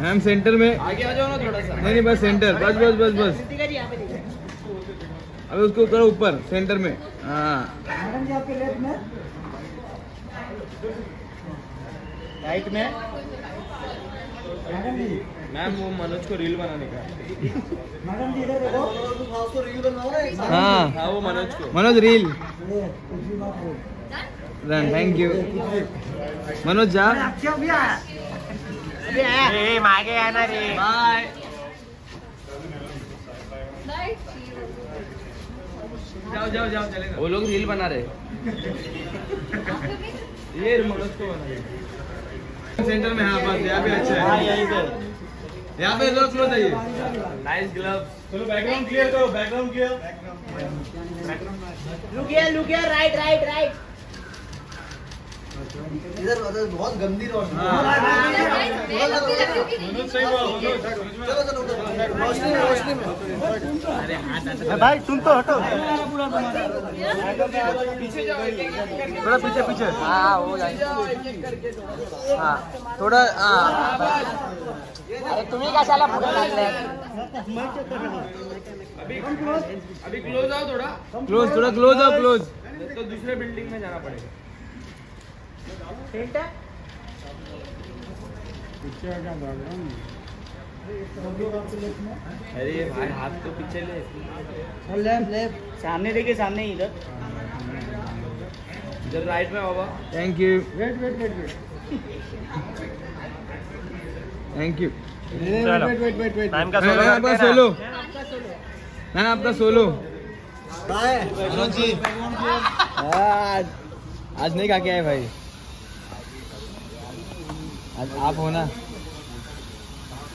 Ma'am centre में आगे आ जाओ ना थोड़ा सा। नहीं बस सेंटर, बस बस बस बस अभी उसको करो ऊपर सेंटर में। हाँ मैडम जी आपके लेफ्ट में, राइट में मैडम जी। मैम वो मनोज को रील बनाने का मैडम जी इधर देखो, उसको रील बनाओ ना। हाँ वो मनोज को, मनोज रील रन। Thank you Manoj Jha. मागे आना रे, बाय। जाओ जाओ जाओ चलेगा। वो लोग रील बना रहे ये मनोज को बना रहे सेंटर में। हाँ बस यहाँ पे अच्छा है, यहीं पे यहाँ पे ग्लव्स लो चाहिए। Nice gloves. चलो बैकग्राउंड क्लियर करो, background clear. Look here right right right. इधर बहुत गंदी रोशनी। चलो भाई तुम तो हटो थोड़ा पीछे पीछे। हाँ हो जाएंगे। हाँ थोड़ा। अरे तुम्हें क्या साला भूख लग रहा है। अभी क्लोज आओ थोड़ा, क्लोज थोड़ा क्लोज आओ, क्लोज तो दूसरे बिल्डिंग में जाना पड़ेगा। अरे भाई हाथ तो पीछे ले, लेफ्ट लेफ्ट सामने देखिए, सामने इधर इधर राइट में बाबा। Thank you. Wait wait wait wait. Thank you. Wait wait wait wait. Ma'am आपका सोलो, मैम आपका सोलो। बाय मनोज जी। आज नहीं खा के आए भाई, आज आप हो ना।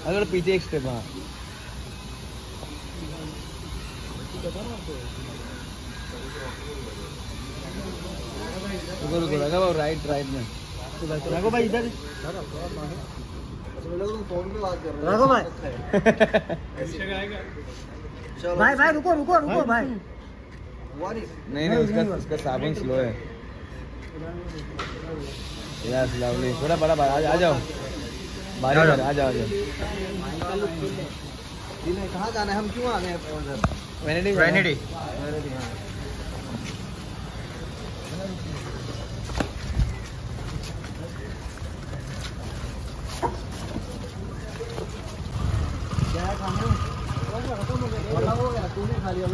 अगर पीछे एक स्टेप। हाँ रुको राइट राइट में रखो भाई, इधर फोन पे बात कर रहे हो भाई। भाई भाई रुको रुको रुको भाई। नहीं नहीं उसका उसका साबुन स्लो है। Yes lovely. थोड़ा बड़ा बाहर आ जाओ, बाहर आ जाओ, आ जाओ। कहाँ जाना है, हम क्यों आ गए? वेनेडी वेनेडी। क्या खाने वाला हो गया, तूने खा लिया। एक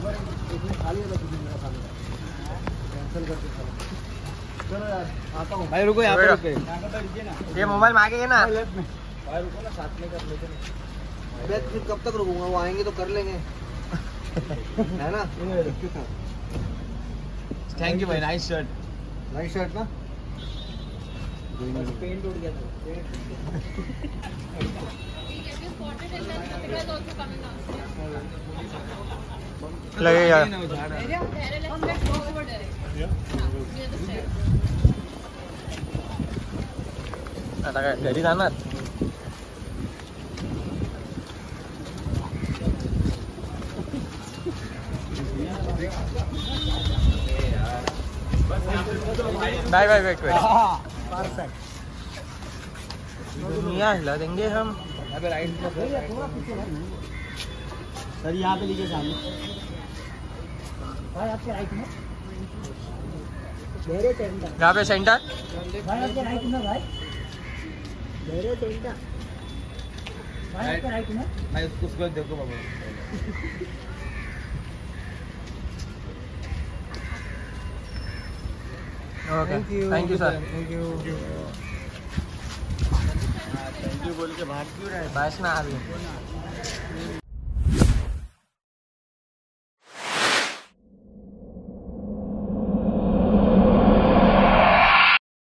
बार इसने खा लिया था, तुझे मेरा खा लिया, कैंसिल करके खा। चलो यार आता हूँ भाई, रुको यहाँ पे रुके। ये मोबाइल मांगे है ना भाई, रुको ना साथ में कर लेते हैं। फिर कब तक रुकूंगा, वो आएंगे तो कर लेंगे है ना। थैंक यू भाई। नाइस शर्ट, नाइस शर्ट ना। पेंट उड़ गया था लगे यार। घरी जाणार बाय बाय। दुनिया हिला देंगे हम। सर यहाँ पे देखिए सामने भाई, आपके राइट में यहाँ पे सेंटर भाई, आपके राइट में भाई। मैं उसको देखो बाबा। Thank you sir. Thank you बोल के भाग क्यों रहे? बायस ना आ रही।